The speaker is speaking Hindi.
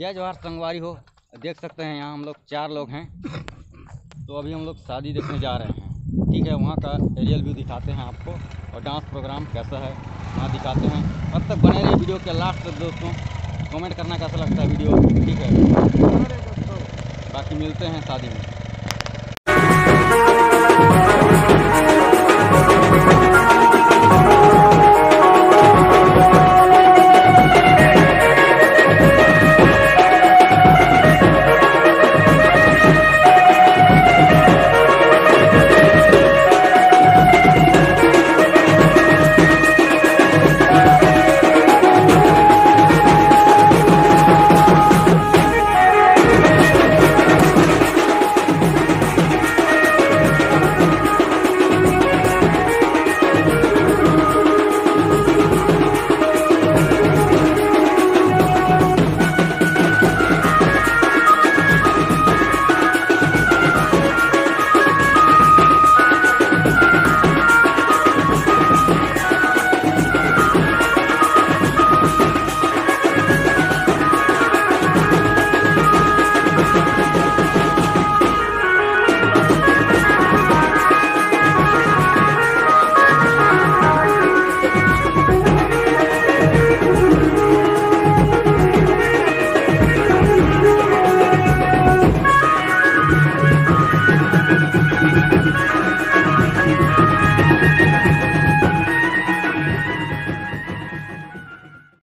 जय जवाहर संगवारी हो। देख सकते हैं यहाँ हम लोग 4 लोग हैं, तो अभी हम लोग शादी देखने जा रहे हैं। ठीक है, वहाँ का एरियल व्यू दिखाते हैं आपको और डांस प्रोग्राम कैसा है वहाँ दिखाते हैं। अब तक बने रहे वीडियो के लास्ट तक दोस्तों। कमेंट करना कैसा लगता है वीडियो, ठीक है। बाकी मिलते हैं शादी में।